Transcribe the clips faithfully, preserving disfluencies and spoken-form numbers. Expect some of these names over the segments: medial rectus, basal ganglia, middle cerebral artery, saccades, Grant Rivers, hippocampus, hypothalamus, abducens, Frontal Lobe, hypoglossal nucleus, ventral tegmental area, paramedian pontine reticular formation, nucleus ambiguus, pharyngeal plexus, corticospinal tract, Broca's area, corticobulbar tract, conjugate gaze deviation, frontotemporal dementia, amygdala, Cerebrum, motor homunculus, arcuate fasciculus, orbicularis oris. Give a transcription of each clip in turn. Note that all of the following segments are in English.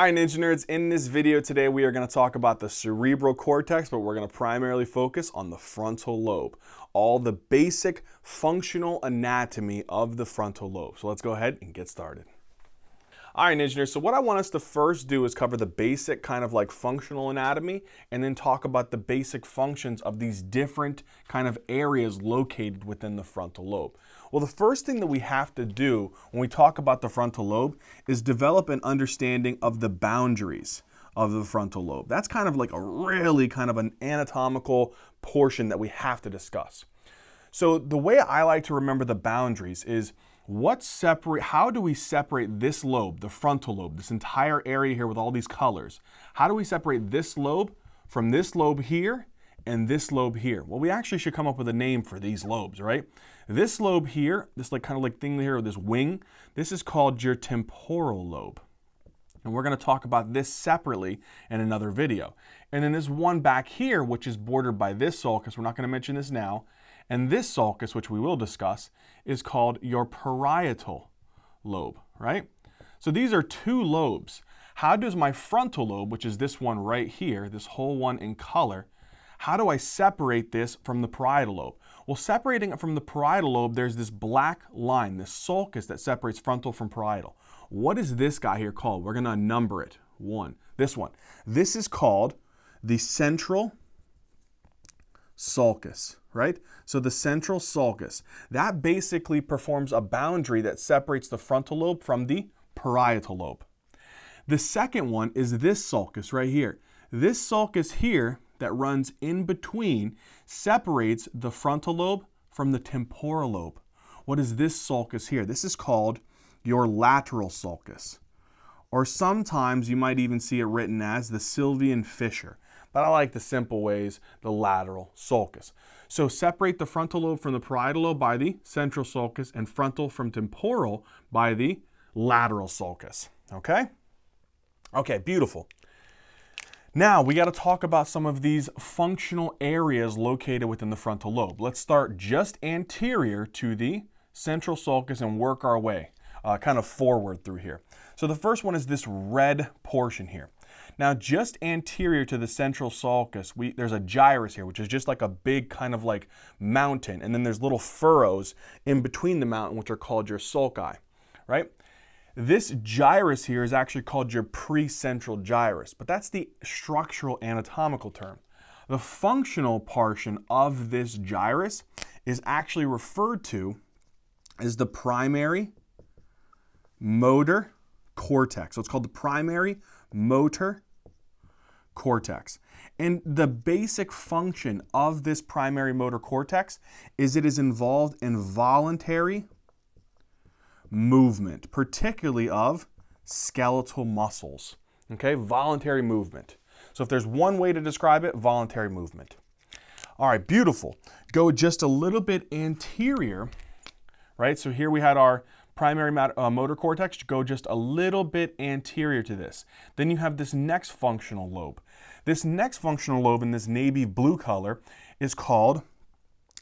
All right, Ninja Nerds, in this video today, we are going to talk about the cerebral cortex, but we're going to primarily focus on the frontal lobe, all the basic functional anatomy of the frontal lobe. So let's go ahead and get started. All right, Ninja Nerds, so what I want us to first do is cover the basic kind of like functional anatomy, and then talk about the basic functions of these different kind of areas located within the frontal lobe. Well, the first thing that we have to do when we talk about the frontal lobe is develop an understanding of the boundaries of the frontal lobe. That's kind of like a really kind of an anatomical portion that we have to discuss. So the way I like to remember the boundaries is what separate, how do we separate this lobe, the frontal lobe, this entire area here with all these colors? How do we separate this lobe from this lobe here and this lobe here? Well, we actually should come up with a name for these lobes, right? This lobe here, this like kind of like thing here, or this wing, this is called your temporal lobe. And we're going to talk about this separately in another video. And then there's one back here, which is bordered by this sulcus. We're not going to mention this now. And this sulcus, which we will discuss, is called your parietal lobe, right? So these are two lobes. How does my frontal lobe, which is this one right here, this whole one in color, how do I separate this from the parietal lobe? Well, separating it from the parietal lobe, there's this black line, this sulcus that separates frontal from parietal. What is this guy here called? We're going to number it. One. This one. This is called the central sulcus, right? So the central sulcus. That basically performs a boundary that separates the frontal lobe from the parietal lobe. The second one is this sulcus right here. This sulcus here that runs in between separates the frontal lobe from the temporal lobe. What is this sulcus here? This is called your lateral sulcus. Or sometimes you might even see it written as the Sylvian fissure. But I like the simple ways, the lateral sulcus. So separate the frontal lobe from the parietal lobe by the central sulcus, and frontal from temporal by the lateral sulcus. Okay? Okay, beautiful. Now we got to talk about some of these functional areas located within the frontal lobe. Let's start just anterior to the central sulcus and work our way uh, kind of forward through here. So the first one is this red portion here. Now just anterior to the central sulcus, we, there's a gyrus here, which is just like a big kind of like mountain. And then there's little furrows in between the mountain, which are called your sulci, right? This gyrus here is actually called your precentral gyrus, but that's the structural anatomical term. The functional portion of this gyrus is actually referred to as the primary motor cortex. So it's called the primary motor cortex. And the basic function of this primary motor cortex is it is involved in voluntary movement, particularly of skeletal muscles. Okay, voluntary movement. So if there's one way to describe it, voluntary movement. All right, beautiful. Go just a little bit anterior, right? So here we had our primary uh, motor cortex. Go just a little bit anterior to this. Then you have this next functional lobe. This next functional lobe in this navy blue color is called,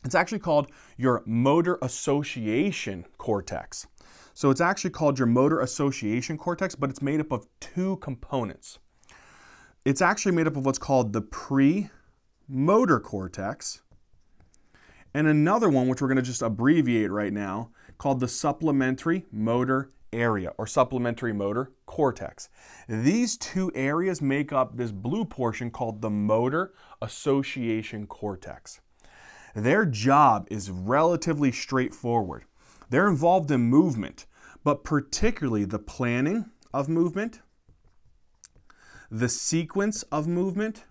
it's actually called your motor association cortex. So it's actually called your motor association cortex, but it's made up of two components. It's actually made up of what's called the premotor cortex, and another one, which we're going to just abbreviate right now, called the supplementary motor area or supplementary motor cortex. These two areas make up this blue portion called the motor association cortex. Their job is relatively straightforward. They're involved in movement, but particularly the planning of movement, the sequence of movement,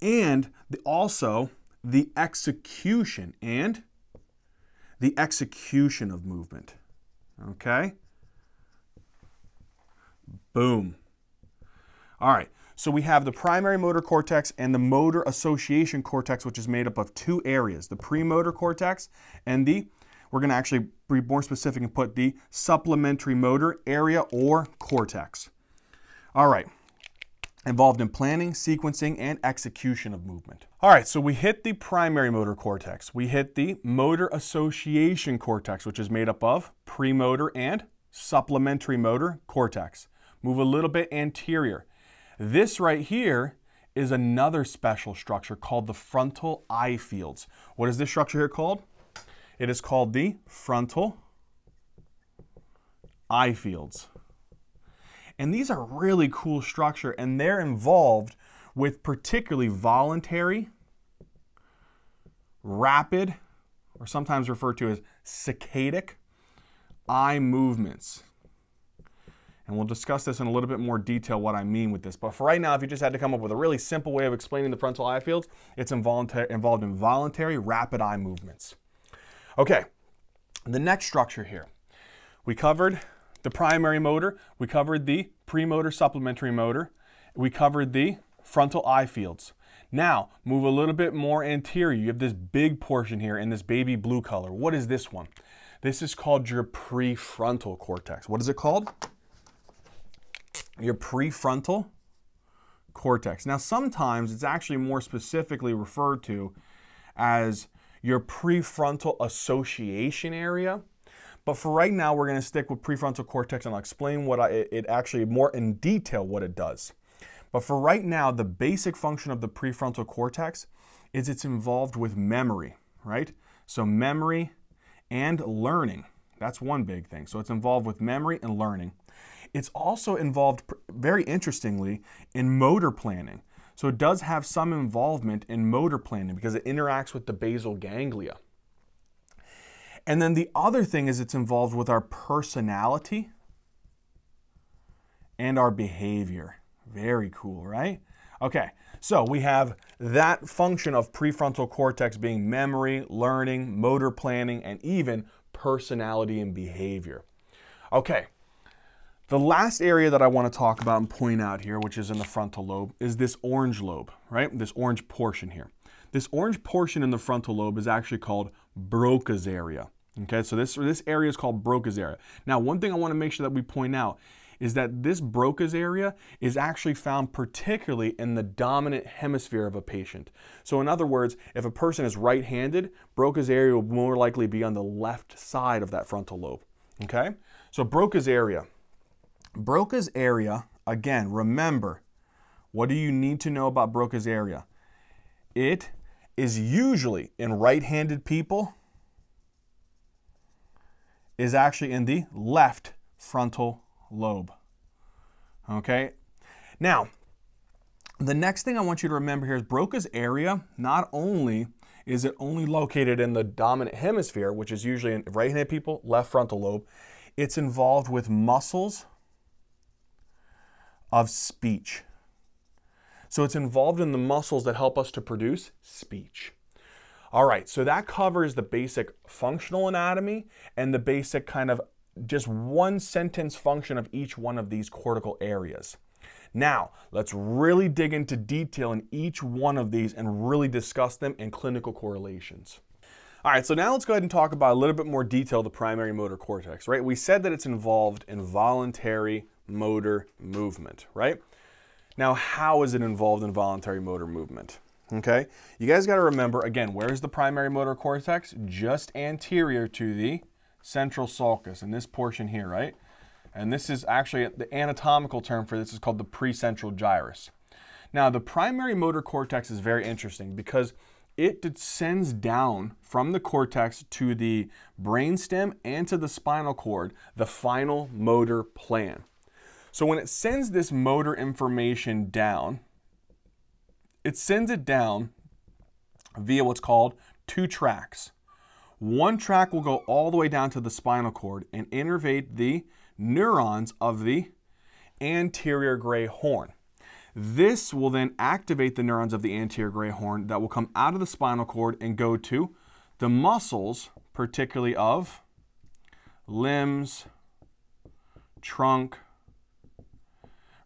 and the, also the execution and the execution of movement. Okay? Boom. All right. So we have the primary motor cortex and the motor association cortex, which is made up of two areas, the premotor cortex and the, we're going to actually be more specific and put the supplementary motor area or cortex. All right. Involved in planning, sequencing, and execution of movement. All right, so we hit the primary motor cortex. We hit the motor association cortex, which is made up of premotor and supplementary motor cortex. Move a little bit anterior. This right here is another special structure called the frontal eye fields. What is this structure here called? It is called the frontal eye fields. And these are really cool structure, and they're involved with particularly voluntary, rapid, or sometimes referred to as saccadic eye movements. And we'll discuss this in a little bit more detail what I mean with this. But for right now, if you just had to come up with a really simple way of explaining the frontal eye fields, it's involuntary, involved in voluntary rapid eye movements. Okay, the next structure here. We covered the primary motor, we covered the premotor supplementary motor, we covered the frontal eye fields. Now, move a little bit more anterior. You have this big portion here in this baby blue color. What is this one? This is called your prefrontal cortex. What is it called? Your prefrontal cortex. Now, sometimes it's actually more specifically referred to as your prefrontal association area. But for right now, we're going to stick with prefrontal cortex, and I'll explain what I, it actually more in detail what it does. But for right now, the basic function of the prefrontal cortex is it's involved with memory, right? So memory and learning. That's one big thing. So it's involved with memory and learning. It's also involved, very interestingly, in motor planning. So it does have some involvement in motor planning because it interacts with the basal ganglia. And then the other thing is it's involved with our personality and our behavior. Very cool, right? Okay, so we have that function of prefrontal cortex being memory, learning, motor planning, and even personality and behavior. Okay. The last area that I want to talk about and point out here, which is in the frontal lobe, is this orange lobe, right? This orange portion here. This orange portion in the frontal lobe is actually called Broca's area. Okay, so this, this area is called Broca's area. Now, one thing I want to make sure that we point out is that this Broca's area is actually found particularly in the dominant hemisphere of a patient. So in other words, if a person is right-handed, Broca's area will more likely be on the left side of that frontal lobe. Okay, so Broca's area. Broca's area, again, remember, what do you need to know about Broca's area? It is usually in right-handed people, is actually in the left frontal lobe. Okay? Now, the next thing I want you to remember here is Broca's area, not only is it only located in the dominant hemisphere, which is usually in right-handed people, left frontal lobe, it's involved with muscles of speech. So it's involved in the muscles that help us to produce speech. All right, so that covers the basic functional anatomy and the basic kind of just one sentence function of each one of these cortical areas. Now, let's really dig into detail in each one of these and really discuss them in clinical correlations. All right, so now let's go ahead and talk about a little bit more detail the primary motor cortex, right? We said that it's involved in voluntary motor movement, right? Now, how is it involved in voluntary motor movement? Okay, you guys got to remember, again, where is the primary motor cortex? Just anterior to the central sulcus in this portion here, right? And this is actually the anatomical term for this is called the precentral gyrus. Now, the primary motor cortex is very interesting because it descends down from the cortex to the brainstem and to the spinal cord, the final motor plan. So when it sends this motor information down, it sends it down via what's called two tracks. One track will go all the way down to the spinal cord and innervate the neurons of the anterior gray horn. This will then activate the neurons of the anterior gray horn that will come out of the spinal cord and go to the muscles, particularly of limbs, trunk,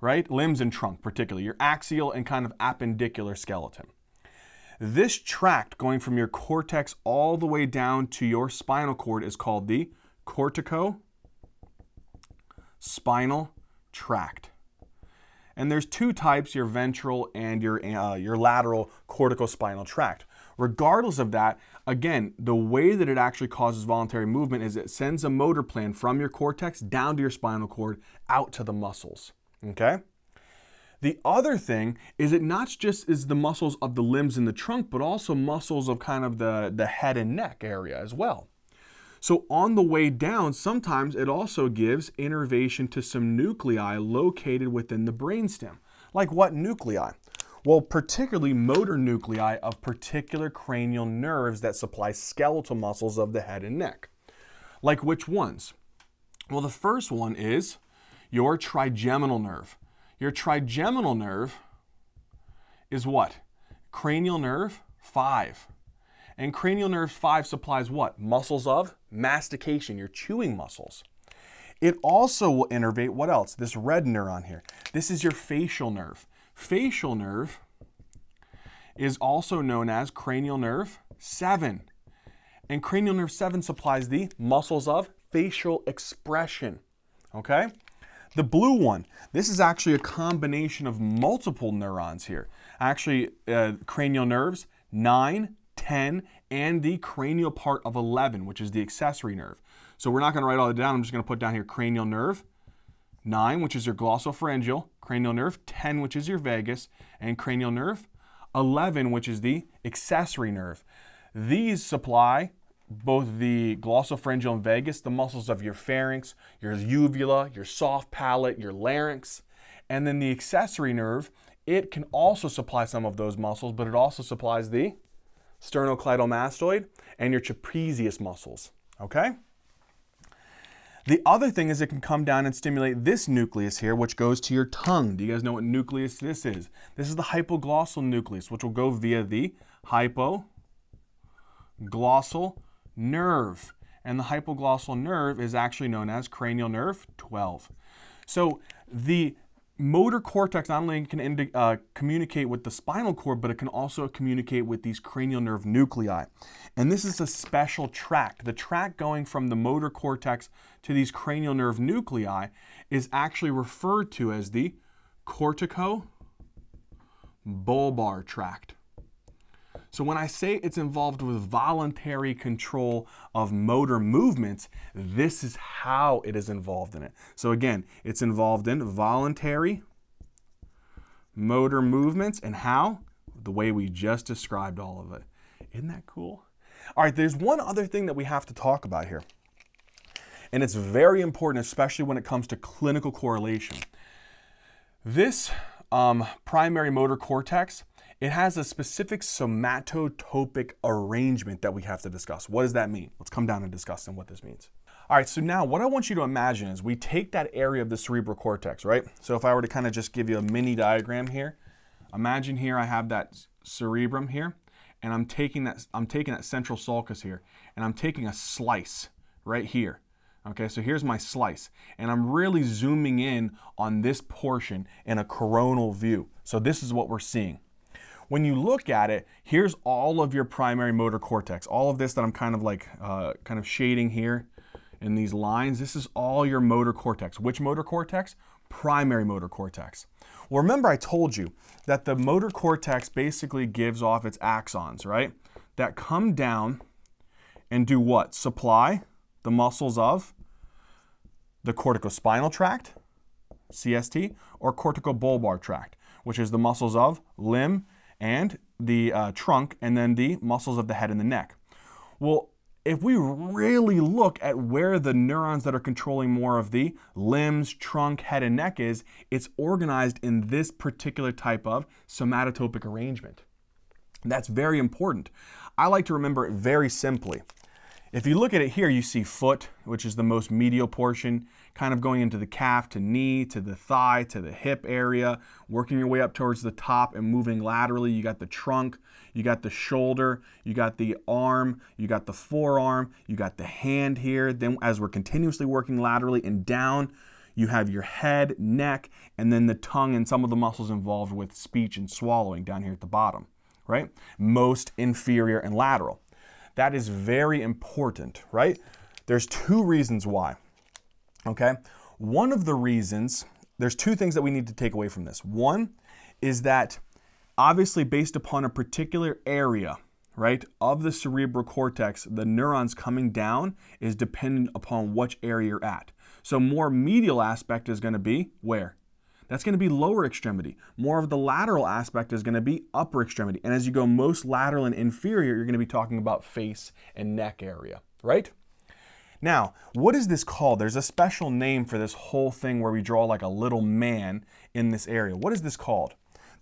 right? Limbs and trunk, particularly your axial and kind of appendicular skeleton. This tract going from your cortex all the way down to your spinal cord is called the corticospinal tract. And there's two types, your ventral and your, uh, your lateral corticospinal tract. Regardless of that, again, the way that it actually causes voluntary movement is it sends a motor plan from your cortex down to your spinal cord out to the muscles. okay? The other thing is it not just is the muscles of the limbs in the trunk, but also muscles of kind of the, the head and neck area as well. So on the way down, sometimes it also gives innervation to some nuclei located within the brainstem. Like what nuclei? Well, particularly motor nuclei of particular cranial nerves that supply skeletal muscles of the head and neck. Like which ones? Well, the first one is your trigeminal nerve. Your trigeminal nerve is what? Cranial nerve five. And cranial nerve five supplies what? Muscles of mastication, your chewing muscles. It also will innervate what else? This red neuron here. This is your facial nerve. Facial nerve is also known as cranial nerve seven. And cranial nerve seven supplies the muscles of facial expression, okay? The blue one, this is actually a combination of multiple neurons here. Actually, uh, cranial nerves nine, ten, and the cranial part of eleven, which is the accessory nerve. So we're not gonna write all that down, I'm just gonna put down here cranial nerve nine, which is your glossopharyngeal, cranial nerve ten, which is your vagus, and cranial nerve eleven, which is the accessory nerve. These supply both the glossopharyngeal and vagus, the muscles of your pharynx, your uvula, your soft palate, your larynx, and then the accessory nerve, it can also supply some of those muscles, but it also supplies the sternocleidomastoid and your trapezius muscles, okay? The other thing is it can come down and stimulate this nucleus here, which goes to your tongue. Do you guys know what nucleus this is? This is the hypoglossal nucleus, which will go via the hypoglossal nerve, and the hypoglossal nerve is actually known as cranial nerve twelve. So the motor cortex not only can uh, communicate with the spinal cord, but it can also communicate with these cranial nerve nuclei. And this is a special tract. The tract going from the motor cortex to these cranial nerve nuclei is actually referred to as the corticobulbar tract. So when I say it's involved with voluntary control of motor movements, this is how it is involved in it. So again, it's involved in voluntary motor movements and how? The way we just described all of it. Isn't that cool? All right, there's one other thing that we have to talk about here. And it's very important, especially when it comes to clinical correlation. This um, primary motor cortex, it has a specific somatotopic arrangement that we have to discuss. What does that mean? Let's come down and discuss what this means. All right, so now what I want you to imagine is we take that area of the cerebral cortex, right? So if I were to kind of just give you a mini diagram here, imagine here I have that cerebrum here, and I'm taking that, I'm taking that central sulcus here, and I'm taking a slice right here. Okay, so here's my slice, and I'm really zooming in on this portion in a coronal view. So this is what we're seeing. When you look at it, here's all of your primary motor cortex. All of this that I'm kind of like, uh, kind of shading here in these lines, this is all your motor cortex. Which motor cortex? Primary motor cortex. Well, remember I told you that the motor cortex basically gives off its axons, right? That come down and do what? Supply the muscles of the corticospinal tract, C S T, or corticobulbar tract, which is the muscles of limb and the uh, trunk, and then the muscles of the head and the neck. Well, if we really look at where the neurons that are controlling more of the limbs, trunk, head, and neck is, it's organized in this particular type of somatotopic arrangement. That's very important. I like to remember it very simply. If you look at it here, you see foot, which is the most medial portion, kind of going into the calf to knee, to the thigh, to the hip area, working your way up towards the top and moving laterally. You got the trunk, you got the shoulder, you got the arm, you got the forearm, you got the hand here. Then as we're continuously working laterally and down, you have your head, neck, and then the tongue and some of the muscles involved with speech and swallowing down here at the bottom, right? Most inferior and lateral. That is very important, right? There's two reasons why, okay? One of the reasons, there's two things that we need to take away from this. One is that obviously based upon a particular area, right, of the cerebral cortex, the neurons coming down is dependent upon which area you're at. So more medial aspect is gonna be where? that's going to be lower extremity. More of the lateral aspect is going to be upper extremity. And as you go most lateral and inferior, you're going to be talking about face and neck area, right? Now, what is this called? There's a special name for this whole thing where we draw like a little man in this area. What is this called?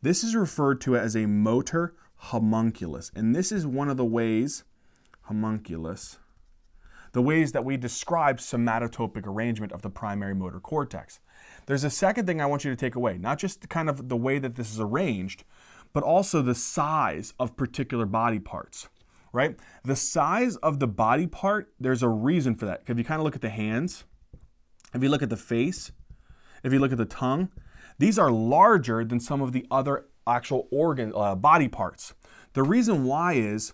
This is referred to as a motor homunculus. And this is one of the ways, homunculus, the ways that we describe somatotopic arrangement of the primary motor cortex. There's a second thing I want you to take away, not just kind of the way that this is arranged, but also the size of particular body parts, right? The size of the body part, there's a reason for that. If you kind of look at the hands, if you look at the face, if you look at the tongue, these are larger than some of the other actual organ uh, body parts. The reason why is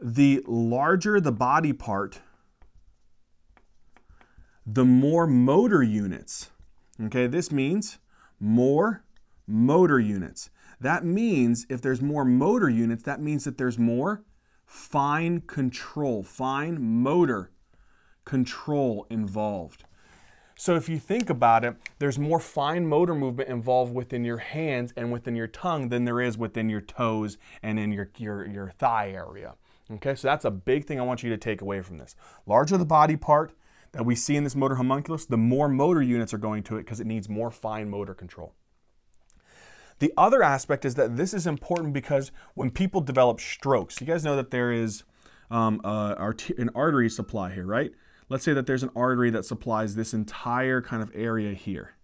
the larger the body part, the more motor units. Okay, this means more motor units. That means if there's more motor units, that means that there's more fine control, fine motor control involved. So if you think about it, there's more fine motor movement involved within your hands and within your tongue than there is within your toes and in your, your, your thigh area. Okay, so that's a big thing I want you to take away from this. Larger the body part that we see in this motor homunculus, the more motor units are going to it because it needs more fine motor control. The other aspect is that this is important because when people develop strokes, you guys know that there is um, a, an artery supply here, right? Let's say that there's an artery that supplies this entire kind of area here,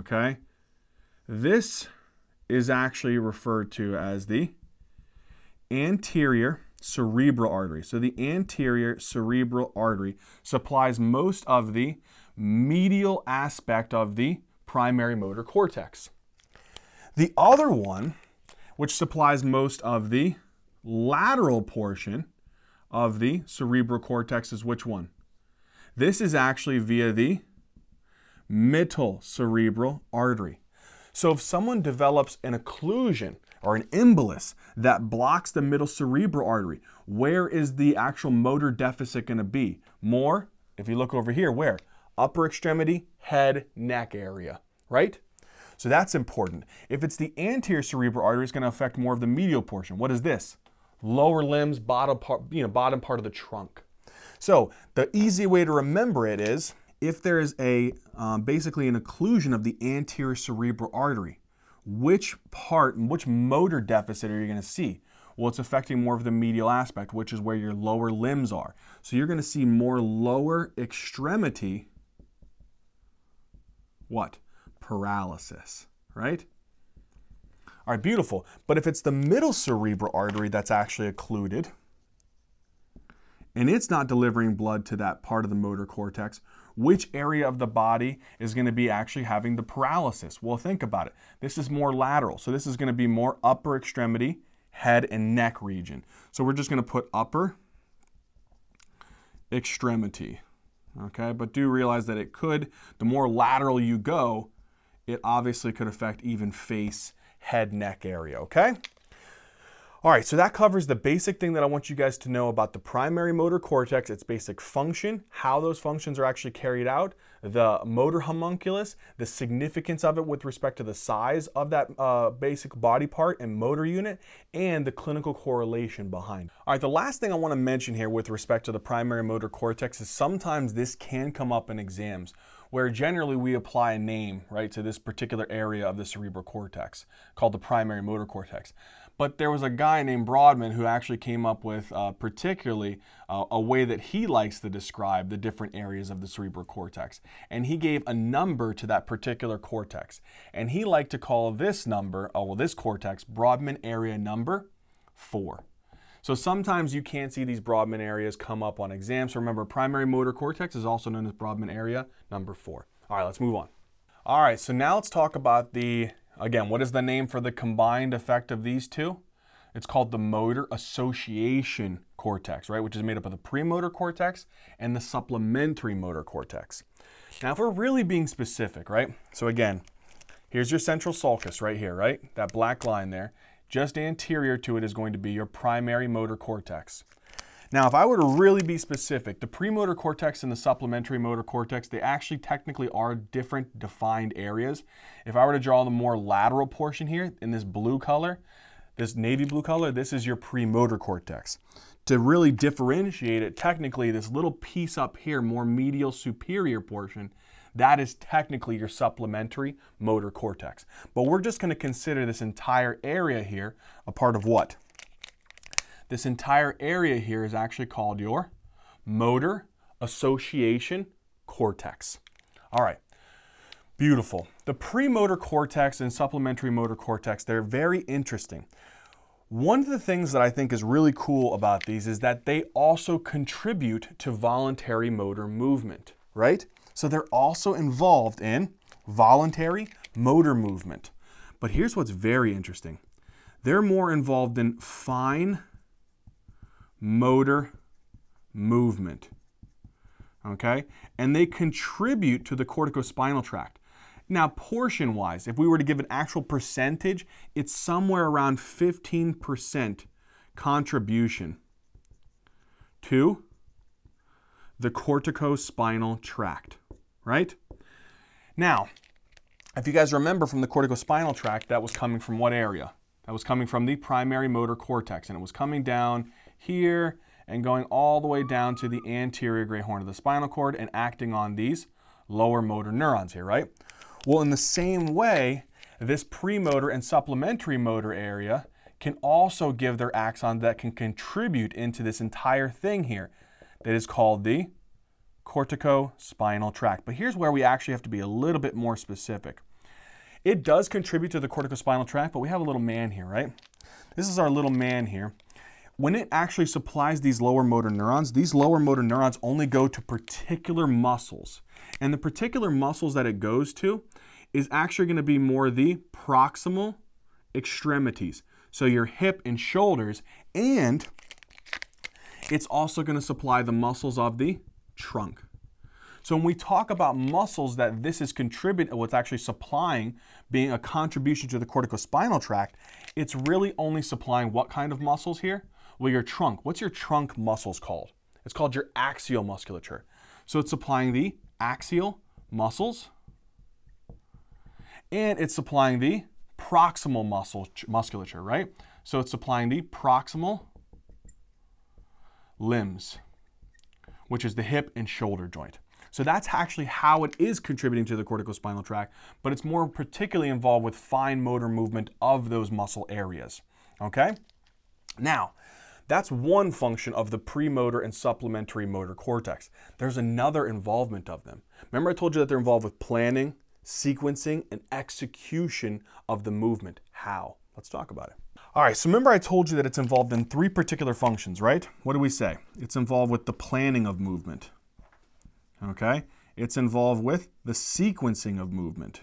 okay? This is actually referred to as the anterior cerebral artery. So the anterior cerebral artery supplies most of the medial aspect of the primary motor cortex. The other one, which supplies most of the lateral portion of the cerebral cortex, is which one? This is actually via the middle cerebral artery. So if someone develops an occlusion or an embolus that blocks the middle cerebral artery, where is the actual motor deficit going to be? More, if you look over here, where? Upper extremity, head, neck area, right? So that's important. If it's the anterior cerebral artery, it's going to affect more of the medial portion. What is this? Lower limbs, bottom part, you know, bottom part of the trunk. So the easy way to remember it is if there is a um, basically an occlusion of the anterior cerebral artery, which part and which motor deficit are you going to see? Well, it's affecting more of the medial aspect, which is where your lower limbs are. So you're going to see more lower extremity, what? Paralysis, right? All right, beautiful. But if it's the middle cerebral artery that's actually occluded, and it's not delivering blood to that part of the motor cortex, which area of the body is going to be actually having the paralysis? Well, think about it. This is more lateral. So this is going to be more upper extremity, head and neck region. So we're just going to put upper extremity. Okay, but do realize that it could, the more lateral you go, it obviously could affect even face, head, neck area. Okay? All right, so that covers the basic thing that I want you guys to know about the primary motor cortex, its basic function, how those functions are actually carried out, the motor homunculus, the significance of it with respect to the size of that uh, basic body part and motor unit, and the clinical correlation behind it. All right, the last thing I want to mention here with respect to the primary motor cortex is sometimes this can come up in exams, where generally we apply a name, right, to this particular area of the cerebral cortex called the primary motor cortex. But there was a guy named Brodmann who actually came up with uh, particularly uh, a way that he likes to describe the different areas of the cerebral cortex. And he gave a number to that particular cortex. And he liked to call this number, oh, well, this cortex, Brodmann area number four. So sometimes you can see these Brodmann areas come up on exams. So remember, primary motor cortex is also known as Brodmann area number four. All right, let's move on. All right, so now let's talk about the, again, what is the name for the combined effect of these two? It's called the motor association cortex, right, which is made up of the premotor cortex and the supplementary motor cortex. Now, if we're really being specific, right, so again, here's your central sulcus right here, right, that black line there. Just anterior to it is going to be your primary motor cortex. Now, if I were to really be specific, the premotor cortex and the supplementary motor cortex, they actually technically are different defined areas. If I were to draw the more lateral portion here in this blue color, this navy blue color, this is your premotor cortex. To really differentiate it, technically, this little piece up here, more medial superior portion, that is technically your supplementary motor cortex. But we're just going to consider this entire area here a part of what? This entire area here is actually called your motor association cortex. All right, beautiful. The premotor cortex and supplementary motor cortex, they're very interesting. One of the things that I think is really cool about these is that they also contribute to voluntary motor movement, right? So they're also involved in voluntary motor movement. But here's what's very interesting. They're more involved in fine motor movement, okay? And they contribute to the corticospinal tract. Now, portion-wise, if we were to give an actual percentage, it's somewhere around fifteen percent contribution to the corticospinal tract. Right? Now, if you guys remember from the corticospinal tract, that was coming from what area? That was coming from the primary motor cortex, and it was coming down here and going all the way down to the anterior gray horn of the spinal cord and acting on these lower motor neurons here, right? Well, in the same way, this premotor and supplementary motor area can also give their axons that can contribute into this entire thing here that is called the corticospinal tract. But here's where we actually have to be a little bit more specific. It does contribute to the corticospinal tract, but we have a little man here, right? This is our little man here. When it actually supplies these lower motor neurons, these lower motor neurons only go to particular muscles. And the particular muscles that it goes to is actually going to be more the proximal extremities. So your hip and shoulders, and it's also going to supply the muscles of the trunk. So when we talk about muscles that this is contributing, what's actually supplying, being a contribution to the corticospinal tract, it's really only supplying what kind of muscles here? Well, your trunk. What's your trunk muscles called? It's called your axial musculature. So it's supplying the axial muscles, and it's supplying the proximal muscle musculature, right? So it's supplying the proximal limbs, which is the hip and shoulder joint. So that's actually how it is contributing to the corticospinal tract, but it's more particularly involved with fine motor movement of those muscle areas, okay? Now, that's one function of the premotor and supplementary motor cortex. There's another involvement of them. Remember I told you that they're involved with planning, sequencing, and execution of the movement. How? Let's talk about it. All right, so remember I told you that it's involved in three particular functions, right? What do we say? It's involved with the planning of movement, okay? It's involved with the sequencing of movement,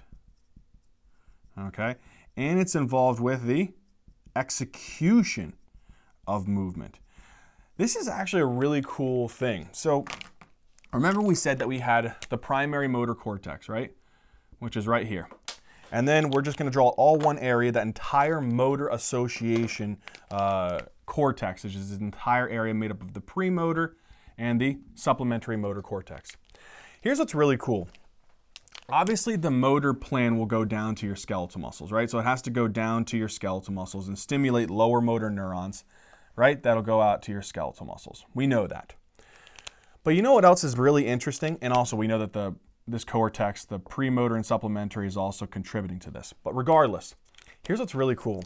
okay? And it's involved with the execution of movement. This is actually a really cool thing. So remember we said that we had the primary motor cortex, right? Which is right here. And then we're just going to draw all one area, that entire motor association uh, cortex, which is this entire area made up of the premotor and the supplementary motor cortex. Here's what's really cool. Obviously, the motor plan will go down to your skeletal muscles, right? So it has to go down to your skeletal muscles and stimulate lower motor neurons, right? That'll go out to your skeletal muscles. We know that. But you know what else is really interesting? And also we know that the this cortex, the premotor and supplementary, is also contributing to this. But regardless, here's what's really cool.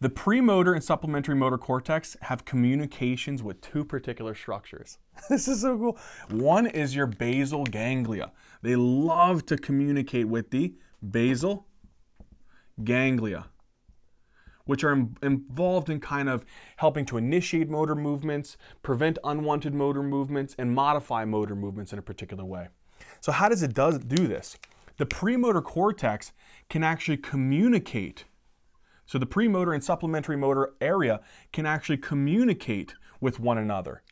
The premotor and supplementary motor cortex have communications with two particular structures. This is so cool. One is your basal ganglia. They love to communicate with the basal ganglia, which are in, involved in kind of helping to initiate motor movements, prevent unwanted motor movements, and modify motor movements in a particular way. So how does it does, do this? The premotor cortex can actually communicate. So the premotor and supplementary motor area can actually communicate with one another.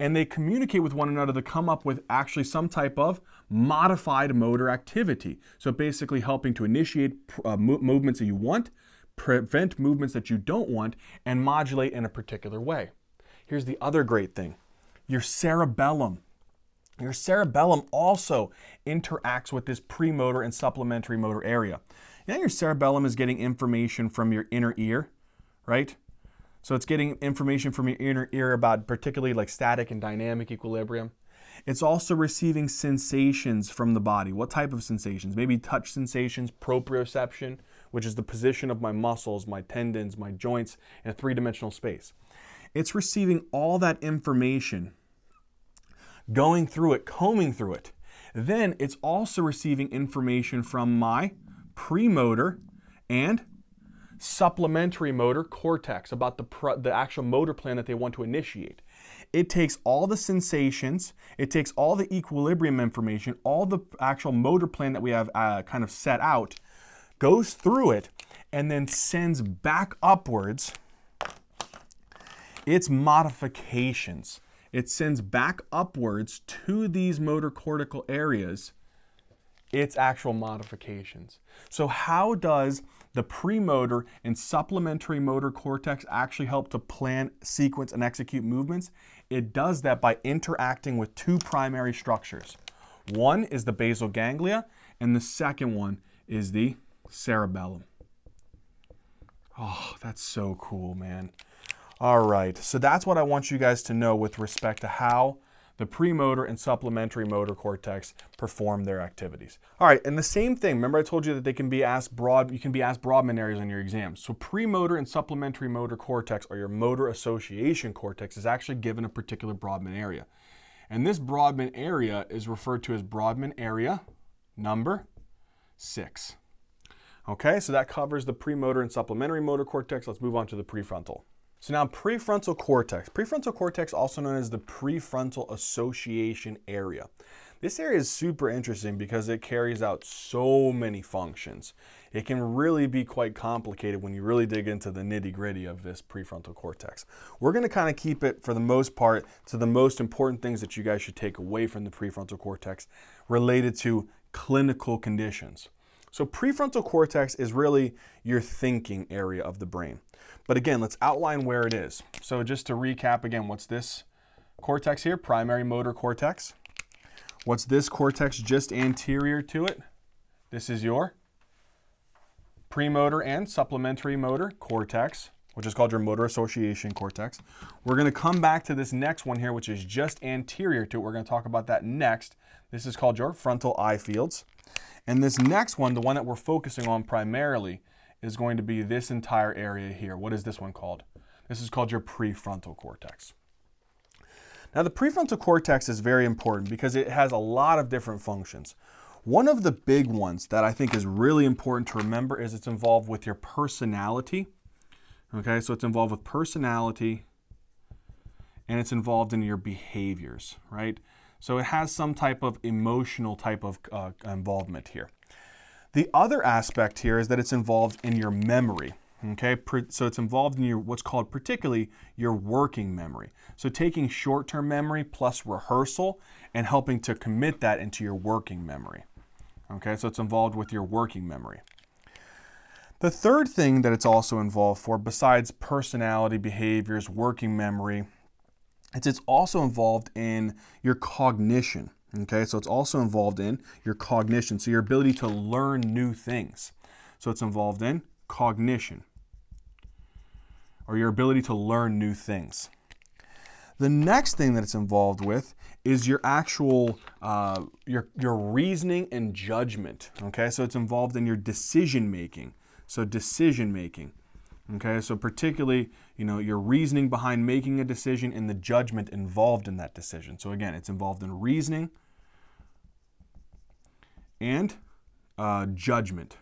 And they communicate with one another to come up with actually some type of modified motor activity. So basically helping to initiate uh, mo movements that you want, prevent movements that you don't want, and modulate in a particular way. Here's the other great thing, your cerebellum. Your cerebellum also interacts with this premotor and supplementary motor area. Now your cerebellum is getting information from your inner ear, right? So it's getting information from your inner ear about particularly like static and dynamic equilibrium. It's also receiving sensations from the body. What type of sensations? Maybe touch sensations, proprioception, which is the position of my muscles, my tendons, my joints in a three-dimensional space. It's receiving all that information, going through it, combing through it. Then it's also receiving information from my premotor and supplementary motor cortex about the, pro the actual motor plan that they want to initiate. It takes all the sensations, it takes all the equilibrium information, all the actual motor plan that we have uh, kind of set out, goes through it, and then sends back upwards its modifications. It sends back upwards to these motor cortical areas its actual modifications. So how does the premotor and supplementary motor cortex actually help to plan, sequence, and execute movements? It does that by interacting with two primary structures. One is the basal ganglia, and the second one is the cerebellum. Oh, that's so cool, man. All right, so that's what I want you guys to know with respect to how the premotor and supplementary motor cortex perform their activities. All right, and the same thing, remember I told you that they can be asked broad, you can be asked Brodmann areas on your exams. So premotor and supplementary motor cortex, or your motor association cortex, is actually given a particular Brodmann area. And this Brodmann area is referred to as Brodmann area number six. Okay, so that covers the premotor and supplementary motor cortex. Let's move on to the prefrontal. So now prefrontal cortex. Prefrontal cortex, also known as the prefrontal association area. This area is super interesting because it carries out so many functions. It can really be quite complicated when you really dig into the nitty-gritty of this prefrontal cortex. We're gonna kind of keep it, for the most part, to the most important things that you guys should take away from the prefrontal cortex related to clinical conditions. So prefrontal cortex is really your thinking area of the brain. But again, let's outline where it is. So just to recap again, what's this cortex here? Primary motor cortex. What's this cortex just anterior to it? This is your premotor and supplementary motor cortex, which is called your motor association cortex. We're gonna come back to this next one here, which is just anterior to it. We're gonna talk about that next. This is called your frontal eye fields. And this next one, the one that we're focusing on primarily, is going to be this entire area here. What is this one called? This is called your prefrontal cortex. Now the prefrontal cortex is very important because it has a lot of different functions. One of the big ones that I think is really important to remember is it's involved with your personality. Okay, so it's involved with personality and it's involved in your behaviors, right? So it has some type of emotional type of uh, involvement here. The other aspect here is that it's involved in your memory, okay? So it's involved in your, what's called particularly your working memory. So taking short-term memory plus rehearsal and helping to commit that into your working memory, okay? So it's involved with your working memory. The third thing that it's also involved for, besides personality, behaviors, working memory, It's, it's also involved in your cognition, okay? So it's also involved in your cognition, so your ability to learn new things. So it's involved in cognition, or your ability to learn new things. The next thing that it's involved with is your actual, uh, your, your reasoning and judgment, okay? So it's involved in your decision-making, so decision-making. Okay, so particularly, you know, your reasoning behind making a decision and the judgment involved in that decision. So again, it's involved in reasoning and uh, judgment.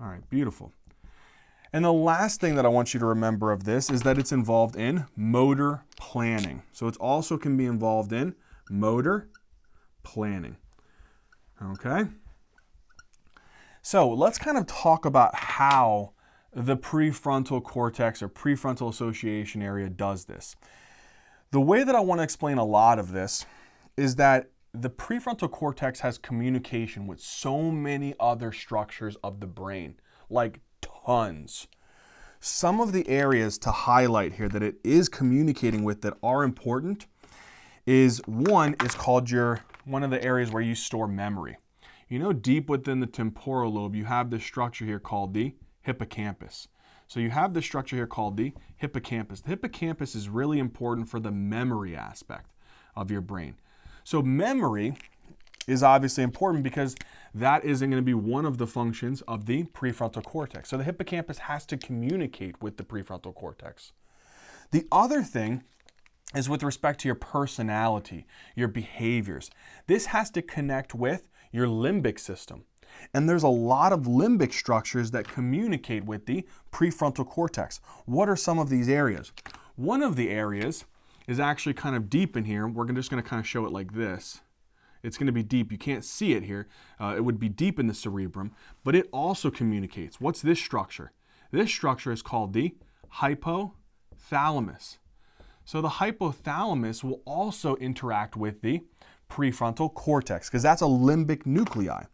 All right, beautiful. And the last thing that I want you to remember of this is that it's involved in motor planning. So it also can be involved in motor planning. Okay. So let's kind of talk about how the prefrontal cortex or prefrontal association area does this. The way that I want to explain a lot of this is that the prefrontal cortex has communication with so many other structures of the brain, like tons. Some of the areas to highlight here that it is communicating with that are important is one is called your, one of the areas where you store memory. You know, deep within the temporal lobe, you have this structure here called the hippocampus. So you have this structure here called the hippocampus. The hippocampus is really important for the memory aspect of your brain. So memory is obviously important because that is going to be one of the functions of the prefrontal cortex. So the hippocampus has to communicate with the prefrontal cortex. The other thing is with respect to your personality, your behaviors. This has to connect with your limbic system. And there's a lot of limbic structures that communicate with the prefrontal cortex. What are some of these areas? One of the areas is actually kind of deep in here. We're just going to kind of show it like this. It's going to be deep. You can't see it here. Uh, it would be deep in the cerebrum, but it also communicates. What's this structure? This structure is called the hypothalamus. So the hypothalamus will also interact with the prefrontal cortex because that's a limbic nuclei.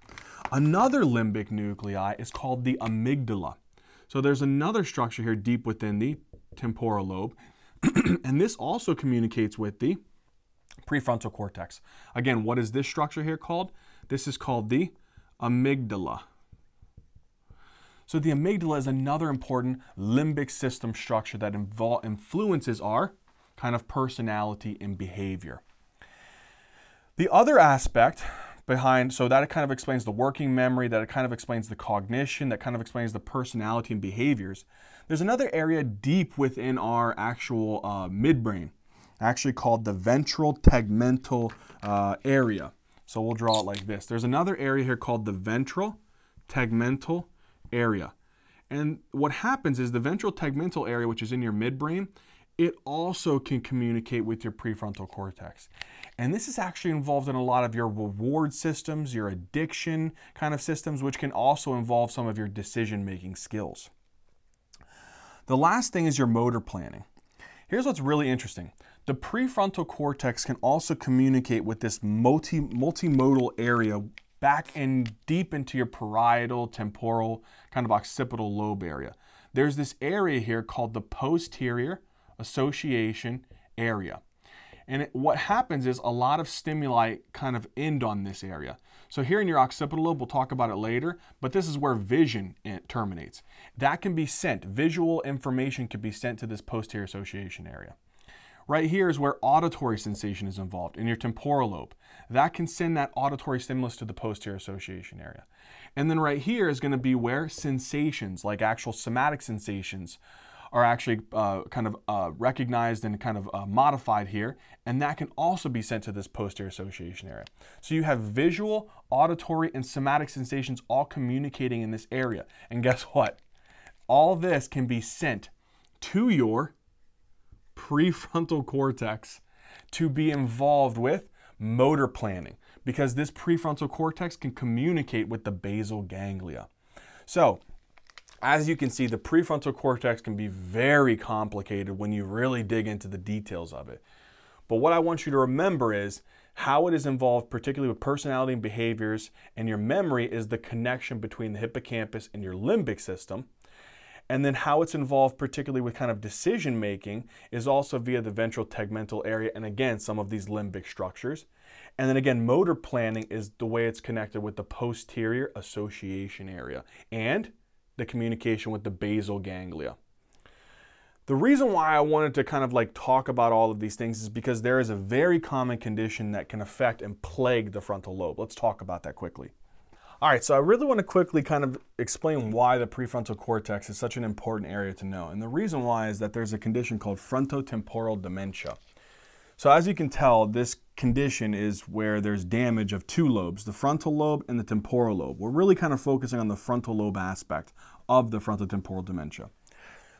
Another limbic nuclei is called the amygdala. So there's another structure here deep within the temporal lobe, and this also communicates with the prefrontal cortex. Again, what is this structure here called? This is called the amygdala. So the amygdala is another important limbic system structure that influences our kind of personality and behavior. The other aspect behind, so that it kind of explains the working memory, that it kind of explains the cognition, that kind of explains the personality and behaviors. There's another area deep within our actual uh, midbrain, actually called the ventral tegmental uh, area. So we'll draw it like this. There's another area here called the ventral tegmental area. And what happens is the ventral tegmental area, which is in your midbrain, it also can communicate with your prefrontal cortex. And this is actually involved in a lot of your reward systems, your addiction kind of systems, which can also involve some of your decision-making skills. The last thing is your motor planning. Here's what's really interesting. The prefrontal cortex can also communicate with this multi, multimodal area back and deep into your parietal, temporal, kind of occipital lobe area. There's this area here called the posterior association area. And it, what happens is a lot of stimuli kind of end on this area. So here in your occipital lobe, we'll talk about it later, but this is where vision terminates. That can be sent, visual information can be sent to this posterior association area. Right here is where auditory sensation is involved in your temporal lobe. That can send that auditory stimulus to the posterior association area. And then right here is going to be where sensations, like actual somatic sensations, are actually uh, kind of uh, recognized and kind of uh, modified here, and that can also be sent to this posterior association area. So you have visual, auditory, and somatic sensations all communicating in this area. And guess what? All this can be sent to your prefrontal cortex to be involved with motor planning, because this prefrontal cortex can communicate with the basal ganglia. So, as you can see, the prefrontal cortex can be very complicated when you really dig into the details of it. But what I want you to remember is how it is involved, particularly with personality and behaviors, and your memory is the connection between the hippocampus and your limbic system. And then how it's involved, particularly with kind of decision making, is also via the ventral tegmental area, and again, some of these limbic structures. And then again, motor planning is the way it's connected with the posterior association area and the communication with the basal ganglia. The reason why I wanted to kind of like talk about all of these things is because there is a very common condition that can affect and plague the frontal lobe. Let's talk about that quickly. All right, so I really want to quickly kind of explain why the prefrontal cortex is such an important area to know. And the reason why is that there's a condition called frontotemporal dementia. So as you can tell, this condition is where there's damage of two lobes, the frontal lobe and the temporal lobe. We're really kind of focusing on the frontal lobe aspect of the frontotemporal dementia.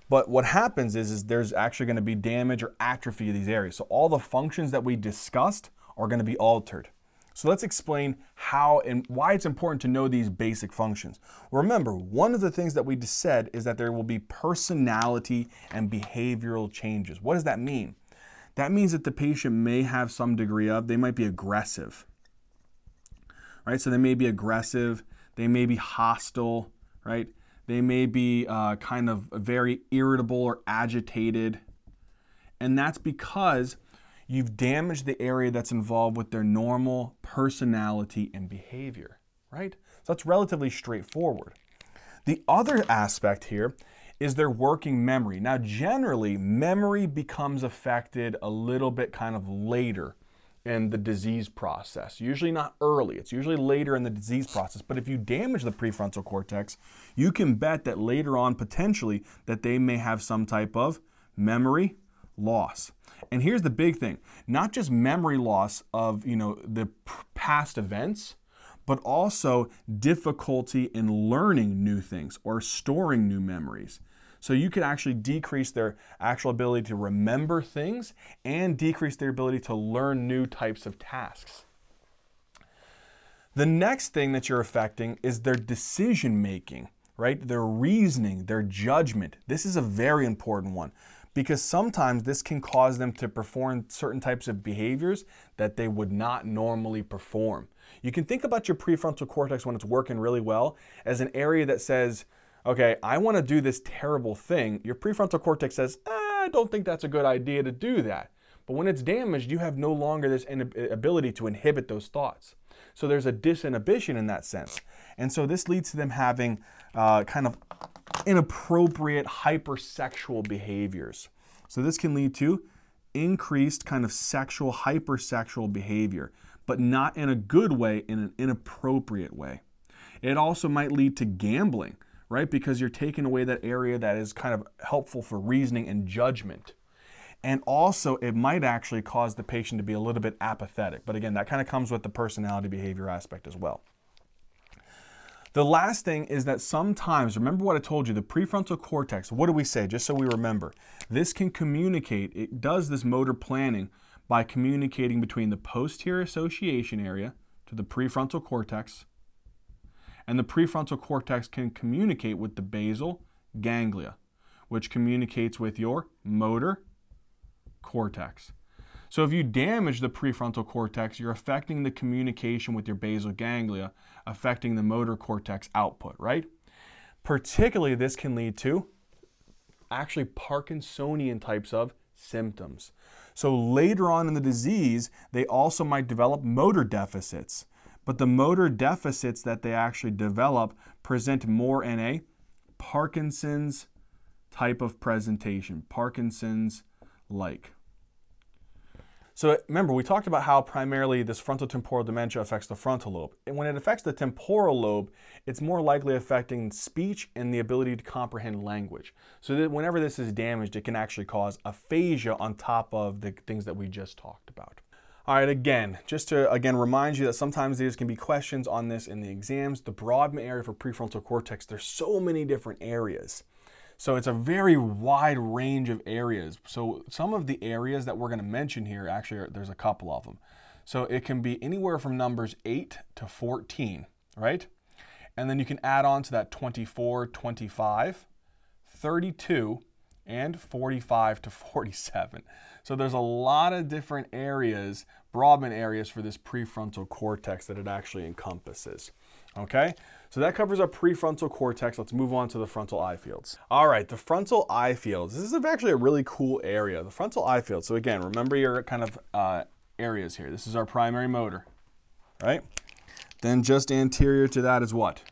But what happens is, is there's actually going to be damage or atrophy of these areas. So all the functions that we discussed are going to be altered. So let's explain how and why it's important to know these basic functions. Remember, one of the things that we just said is that there will be personality and behavioral changes. What does that mean? That means that the patient may have some degree of, they might be aggressive, right? So they may be aggressive, they may be hostile, right? They may be uh, kind of very irritable or agitated. And that's because you've damaged the area that's involved with their normal personality and behavior, right? So that's relatively straightforward. The other aspect here is their working memory. Now, generally, memory becomes affected a little bit kind of later in the disease process. Usually not early, it's usually later in the disease process. But if you damage the prefrontal cortex, you can bet that later on, potentially, that they may have some type of memory loss. And here's the big thing, not just memory loss of, you know, the past events, but also difficulty in learning new things or storing new memories. So you could actually decrease their actual ability to remember things and decrease their ability to learn new types of tasks. The next thing that you're affecting is their decision making, right? Their reasoning, their judgment. This is a very important one, because sometimes this can cause them to perform certain types of behaviors that they would not normally perform. You can think about your prefrontal cortex when it's working really well as an area that says, okay, I want to do this terrible thing. Your prefrontal cortex says, ah, I don't think that's a good idea to do that. But when it's damaged, you have no longer this ability to inhibit those thoughts. So there's a disinhibition in that sense. And so this leads to them having uh, kind of inappropriate hypersexual behaviors. So this can lead to increased kind of sexual, hypersexual behavior, but not in a good way, in an inappropriate way. It also might lead to gambling, right? Because you're taking away that area that is kind of helpful for reasoning and judgment. And also it might actually cause the patient to be a little bit apathetic. But again, that kind of comes with the personality behavior aspect as well. The last thing is that sometimes, remember what I told you, the prefrontal cortex, what do we say, just so we remember? This can communicate, it does this motor planning by communicating between the posterior association area to the prefrontal cortex, and the prefrontal cortex can communicate with the basal ganglia, which communicates with your motor cortex. So if you damage the prefrontal cortex, you're affecting the communication with your basal ganglia, affecting the motor cortex output, right? Particularly, this can lead to actually Parkinsonian types of symptoms. So later on in the disease, they also might develop motor deficits, but the motor deficits that they actually develop present more in a Parkinson's type of presentation, Parkinson's-like. So remember, we talked about how primarily this frontotemporal dementia affects the frontal lobe. And when it affects the temporal lobe, it's more likely affecting speech and the ability to comprehend language. So that whenever this is damaged, it can actually cause aphasia on top of the things that we just talked about. All right, again, just to again remind you that sometimes there's can be questions on this in the exams. The Brodmann area for prefrontal cortex, there's so many different areas. So it's a very wide range of areas. So some of the areas that we're going to mention here, actually there's a couple of them. So it can be anywhere from numbers eight to fourteen, right? And then you can add on to that twenty-four, twenty-five, thirty-two, and forty-five to forty-seven. So there's a lot of different areas, Brodmann areas for this prefrontal cortex that it actually encompasses. Okay, so that covers our prefrontal cortex. Let's move on to the frontal eye fields. All right, the frontal eye fields. This is actually a really cool area, the frontal eye field. So again, remember your kind of uh, areas here. This is our primary motor, right? Then just anterior to that is what?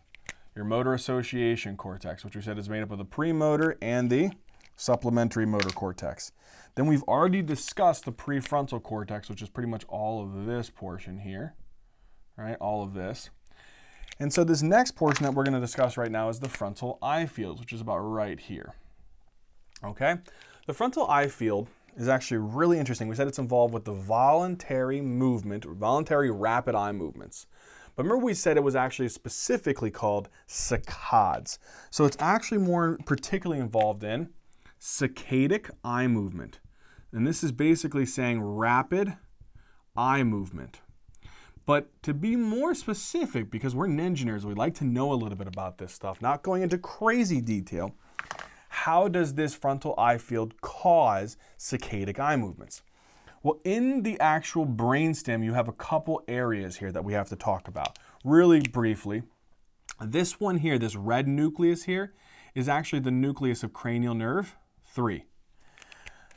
Your motor association cortex, which we said is made up of the premotor and the supplementary motor cortex. Then we've already discussed the prefrontal cortex, which is pretty much all of this portion here, right? All of this. And so this next portion that we're going to discuss right now is the frontal eye field, which is about right here. Okay? The frontal eye field is actually really interesting. We said it's involved with the voluntary movement, or voluntary rapid eye movements. But remember we said it was actually specifically called saccades. So it's actually more particularly involved in saccadic eye movement. And this is basically saying rapid eye movement. But to be more specific, because we're Ninja Nerds, we like to know a little bit about this stuff, not going into crazy detail, how does this frontal eye field cause saccadic eye movements? Well, in the actual brainstem, you have a couple areas here that we have to talk about. Really briefly, This one here, this red nucleus here, is actually the nucleus of cranial nerve three.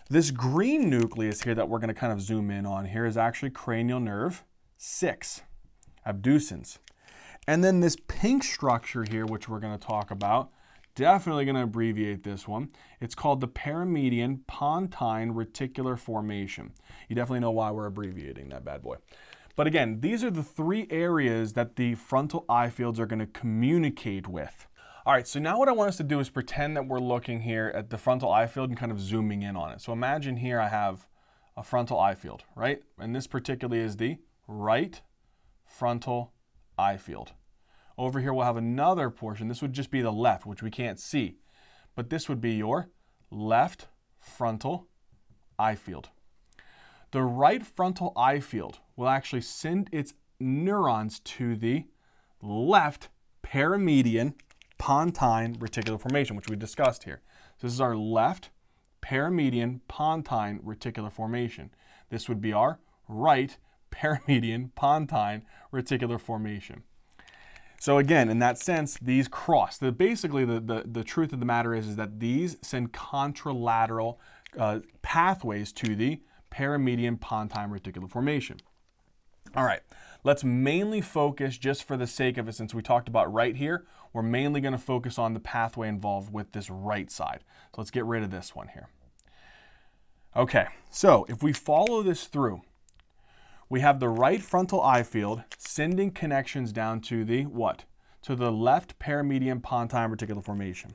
This green nucleus here that we're going to kind of zoom in on here is actually cranial nerve six, abducens. And then this pink structure here, which we're going to talk about, definitely going to abbreviate this one. It's called the paramedian pontine reticular formation. You definitely know why we're abbreviating that bad boy. But again, these are the three areas that the frontal eye fields are going to communicate with. All right, so now what I want us to do is pretend that we're looking here at the frontal eye field and kind of zooming in on it. So imagine here I have a frontal eye field, right? And this particularly is the right frontal eye field. Over here we'll have another portion. This would just be the left, which we can't see. But this would be your left frontal eye field. The right frontal eye field will actually send its neurons to the left paramedian pontine reticular formation, which we discussed here. So this is our left paramedian pontine reticular formation. This would be our right paramedian pontine reticular formation. So again, in that sense, these cross. The, basically, the, the, the truth of the matter is, is that these send contralateral uh, pathways to the paramedian pontine reticular formation. All right, let's mainly focus, just for the sake of it, since we talked about right here, we're mainly going to focus on the pathway involved with this right side. So let's get rid of this one here. Okay, so if we follow this through, we have the right frontal eye field sending connections down to the what? To the left paramedian pontine reticular formation.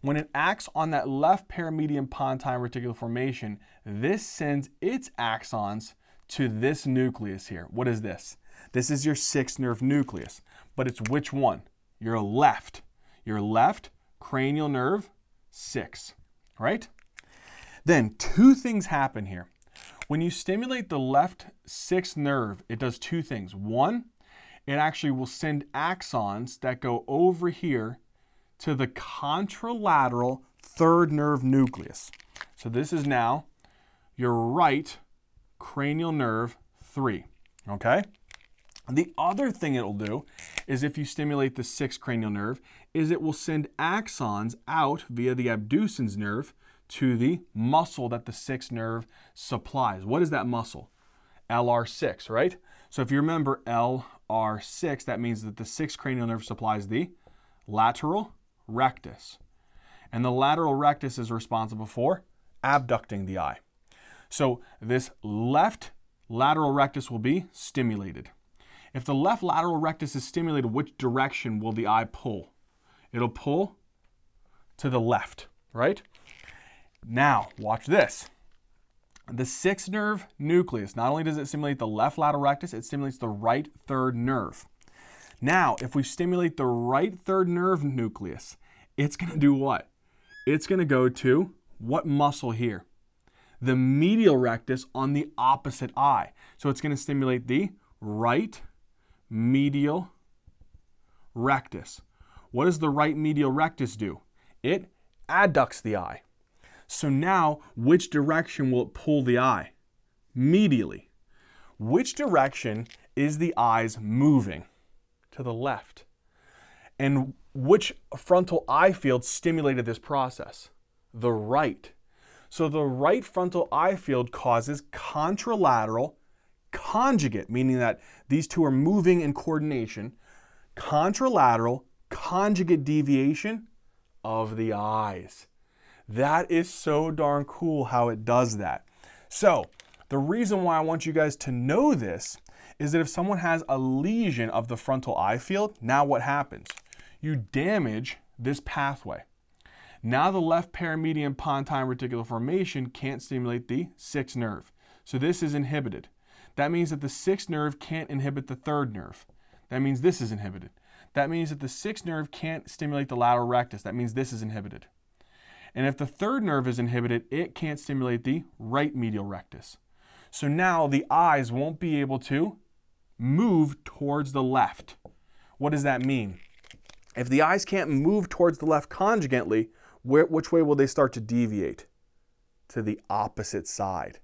When it acts on that left paramedian pontine reticular formation, this sends its axons to this nucleus here. What is this? This is your sixth nerve nucleus, but it's which one? Your left. Your left cranial nerve six, right? Then two things happen here. When you stimulate the left sixth nerve, it does two things. One, it actually will send axons that go over here to the contralateral third nerve nucleus. So this is now your right cranial nerve three, okay? The other thing it'll do is, if you stimulate the sixth cranial nerve, is it will send axons out via the abducens nerve to the muscle that the sixth nerve supplies. What is that muscle? L R six, right? So if you remember L R six, that means that the sixth cranial nerve supplies the lateral rectus. And the lateral rectus is responsible for abducting the eye. So this left lateral rectus will be stimulated. If the left lateral rectus is stimulated, which direction will the eye pull? It'll pull to the left, right? Now, watch this. The sixth nerve nucleus, not only does it stimulate the left lateral rectus, it stimulates the right third nerve. Now, if we stimulate the right third nerve nucleus, it's going to do what? It's going to go to what muscle here? The medial rectus on the opposite eye. So it's going to stimulate the right medial rectus. What does the right medial rectus do? It adducts the eye. So now, which direction will it pull the eye? Medially. Which direction is the eye's moving? To the left. And which frontal eye field stimulated this process? The right. So the right frontal eye field causes contralateral conjugate, meaning that these two are moving in coordination, contralateral conjugate deviation of the eyes. That is so darn cool how it does that. So the reason why I want you guys to know this is that if someone has a lesion of the frontal eye field, now what happens? You damage this pathway. Now the left paramedian pontine reticular formation can't stimulate the sixth nerve. So this is inhibited. That means that the sixth nerve can't inhibit the third nerve. That means this is inhibited. That means that the sixth nerve can't stimulate the lateral rectus. That means this is inhibited. And if the third nerve is inhibited, it can't stimulate the right medial rectus. So now the eyes won't be able to move towards the left. What does that mean? If the eyes can't move towards the left conjugantly, where, which way will they start to deviate? To the opposite side.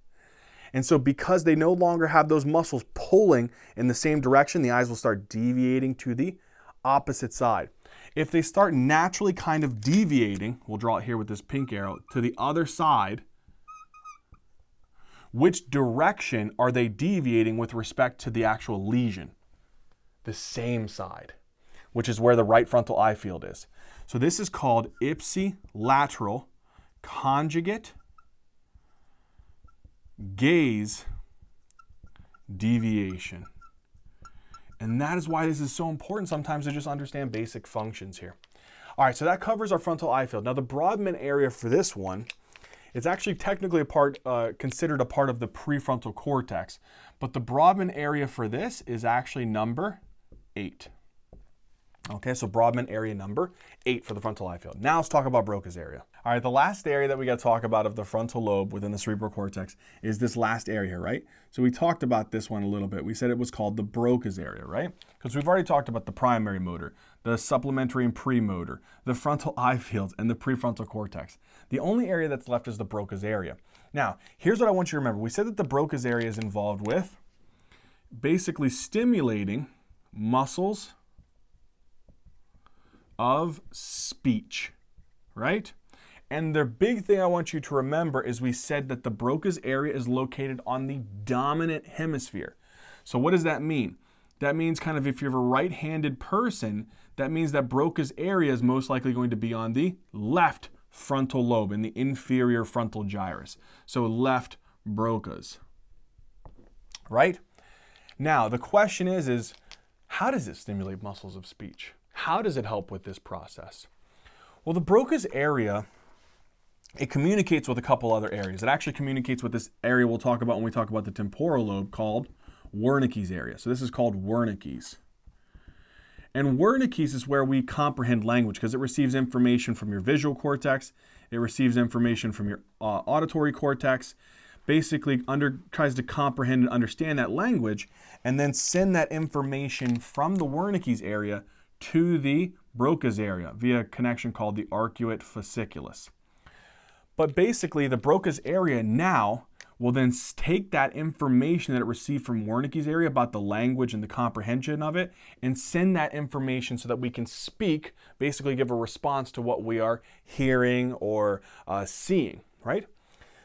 And so because they no longer have those muscles pulling in the same direction, the eyes will start deviating to the opposite side. If they start naturally kind of deviating, we'll draw it here with this pink arrow, to the other side, which direction are they deviating with respect to the actual lesion? The same side, which is where the right frontal eye field is. So this is called ipsilateral conjugate gaze deviation. And that is why this is so important sometimes to just understand basic functions here. All right, so that covers our frontal eye field. Now the Brodmann area for this one, it's actually technically a part, uh, considered a part of the prefrontal cortex, but the Brodmann area for this is actually number eight. Okay, so Brodmann area number eight for the frontal eye field. Now let's talk about Broca's area. All right, the last area that we got to talk about of the frontal lobe within the cerebral cortex is this last area here, right? So we talked about this one a little bit. We said it was called the Broca's area, right? Because we've already talked about the primary motor, the supplementary and premotor, the frontal eye fields, and the prefrontal cortex. The only area that's left is the Broca's area. Now, here's what I want you to remember. We said that the Broca's area is involved with basically stimulating muscles of speech, right? And the big thing I want you to remember is we said that the Broca's area is located on the dominant hemisphere. So what does that mean? That means kind of if you're a right-handed person, that means that Broca's area is most likely going to be on the left frontal lobe in the inferior frontal gyrus. So left Broca's, right? Now the question is, is how does it stimulate muscles of speech? How does it help with this process? Well, the Broca's area, it communicates with a couple other areas. It actually communicates with this area we'll talk about when we talk about the temporal lobe called Wernicke's area. So this is called Wernicke's. And Wernicke's is where we comprehend language because it receives information from your visual cortex. It receives information from your uh, auditory cortex. Basically under, tries to comprehend and understand that language and then send that information from the Wernicke's area to the Broca's area via a connection called the arcuate fasciculus. But basically the Broca's area now will then take that information that it received from Wernicke's area about the language and the comprehension of it and send that information so that we can speak, basically give a response to what we are hearing or uh, seeing, right?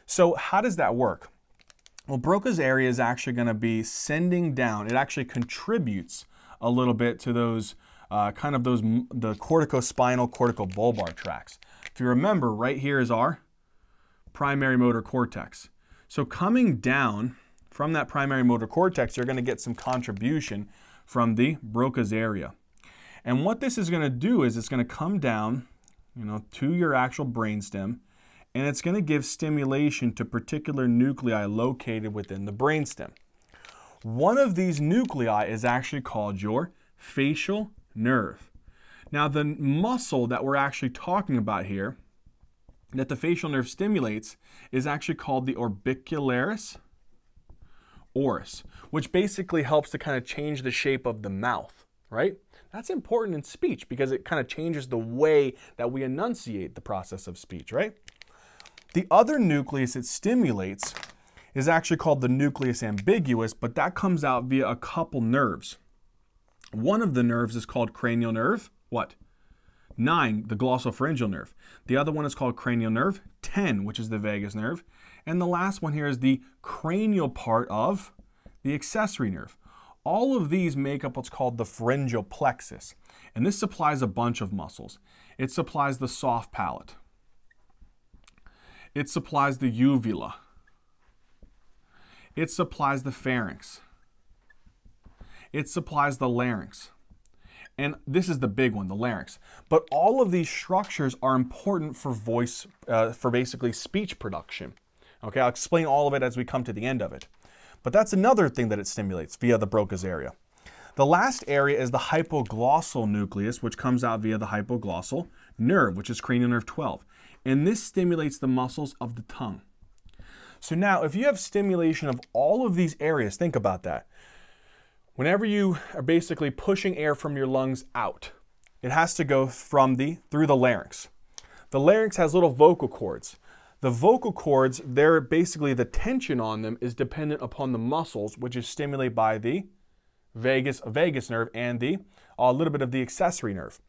So how does that work? Well, Broca's area is actually gonna be sending down, it actually contributes a little bit to those Uh, kind of those, the corticospinal corticobulbar tracts. If you remember, right here is our primary motor cortex. So coming down from that primary motor cortex, you're going to get some contribution from the Broca's area. And what this is going to do is it's going to come down, you know, to your actual brainstem, and it's going to give stimulation to particular nuclei located within the brainstem. One of these nuclei is actually called your facial nerve. Now the muscle that we're actually talking about here that the facial nerve stimulates is actually called the orbicularis oris, which basically helps to kind of change the shape of the mouth, right? That's important in speech because it kind of changes the way that we enunciate the process of speech, right? The other nucleus it stimulates is actually called the nucleus ambiguus, but that comes out via a couple nerves. One of the nerves is called cranial nerve, what? nine, the glossopharyngeal nerve. The other one is called cranial nerve ten, which is the vagus nerve. And the last one here is the cranial part of the accessory nerve. All of these make up what's called the pharyngeal plexus. And this supplies a bunch of muscles. It supplies the soft palate. It supplies the uvula. It supplies the pharynx. It supplies the larynx. And this is the big one, the larynx. But all of these structures are important for voice, uh, for basically speech production. Okay, I'll explain all of it as we come to the end of it. But that's another thing that it stimulates via the Broca's area. The last area is the hypoglossal nucleus, which comes out via the hypoglossal nerve, which is cranial nerve twelve. And this stimulates the muscles of the tongue. So now, if you have stimulation of all of these areas, think about that. Whenever you are basically pushing air from your lungs out, it has to go from the, through the larynx. The larynx has little vocal cords. The vocal cords, they're basically the tension on them is dependent upon the muscles, which is stimulated by the vagus, vagus nerve, and the a little bit of the accessory nerve.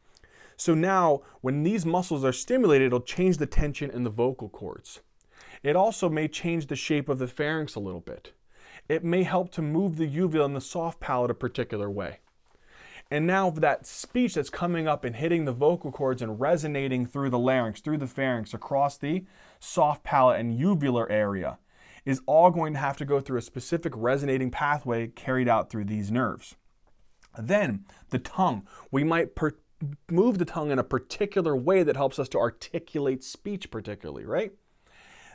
So now, when these muscles are stimulated, it'll change the tension in the vocal cords. It also may change the shape of the pharynx a little bit. It may help to move the uvula and the soft palate a particular way. And now that speech that's coming up and hitting the vocal cords and resonating through the larynx, through the pharynx, across the soft palate and uvular area is all going to have to go through a specific resonating pathway carried out through these nerves. Then the tongue. We might per move the tongue in a particular way that helps us to articulate speech particularly, right?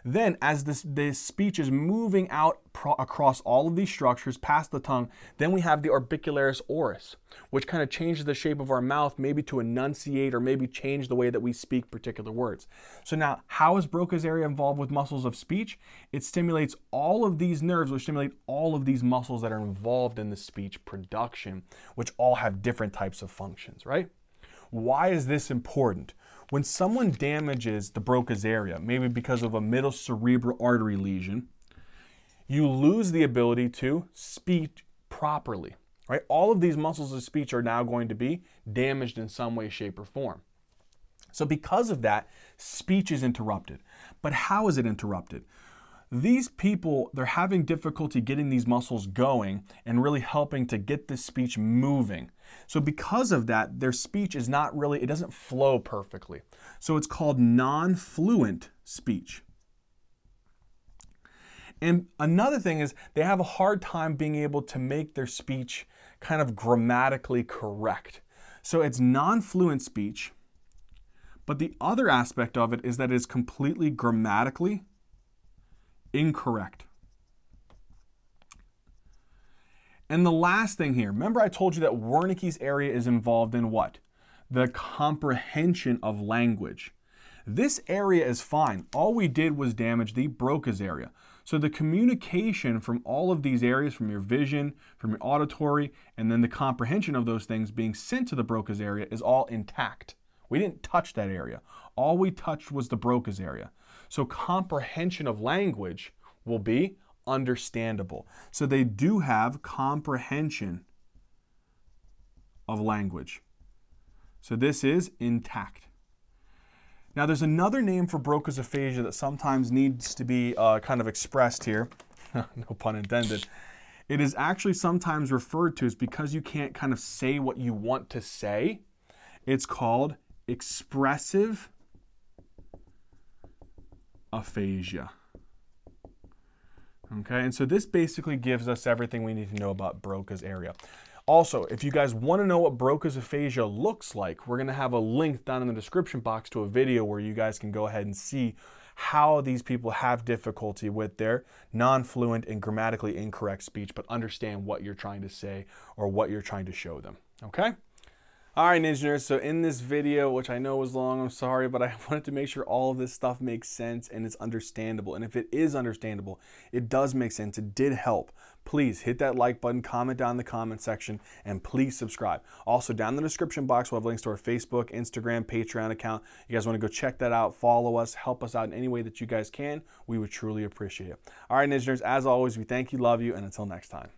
Then, as this, this speech is moving out pro across all of these structures, past the tongue, then we have the orbicularis oris, which kind of changes the shape of our mouth, maybe to enunciate or maybe change the way that we speak particular words. So now, how is Broca's area involved with muscles of speech? It stimulates all of these nerves, which stimulate all of these muscles that are involved in the speech production, which all have different types of functions, right? Why is this important? When someone damages the Broca's area, maybe because of a middle cerebral artery lesion, you lose the ability to speak properly, right? All of these muscles of speech are now going to be damaged in some way, shape, or form. So because of that, speech is interrupted. But how is it interrupted? These people, they're having difficulty getting these muscles going and really helping to get this speech moving. So because of that, their speech is not really, it doesn't flow perfectly. So it's called non-fluent speech. And another thing is they have a hard time being able to make their speech kind of grammatically correct. So it's non-fluent speech, but the other aspect of it is that it is completely grammatically incorrect. And the last thing here, remember I told you that Wernicke's area is involved in what? The comprehension of language. This area is fine. All we did was damage the Broca's area. So the communication from all of these areas, from your vision, from your auditory, and then the comprehension of those things being sent to the Broca's area is all intact. We didn't touch that area. All we touched was the Broca's area. So comprehension of language will be understandable. So they do have comprehension of language. So this is intact. Now there's another name for Broca's aphasia that sometimes needs to be uh, kind of expressed here, no pun intended. It is actually sometimes referred to as, because you can't kind of say what you want to say, it's called expressive aphasia. Okay, and so this basically gives us everything we need to know about Broca's area. Also, if you guys want to know what Broca's aphasia looks like, we're going to have a link down in the description box to a video where you guys can go ahead and see how these people have difficulty with their non-fluent and grammatically incorrect speech, but understand what you're trying to say or what you're trying to show them. Okay? All right, Ninja Nerds, so in this video, which I know was long, I'm sorry, but I wanted to make sure all of this stuff makes sense and it's understandable. And if it is understandable, it does make sense, it did help. Please hit that like button, comment down in the comment section, and please subscribe. Also, down in the description box, we'll have links to our Facebook, Instagram, Patreon account. You guys wanna go check that out, follow us, help us out in any way that you guys can. We would truly appreciate it. All right, Ninja Nerds, as always, we thank you, love you, and until next time.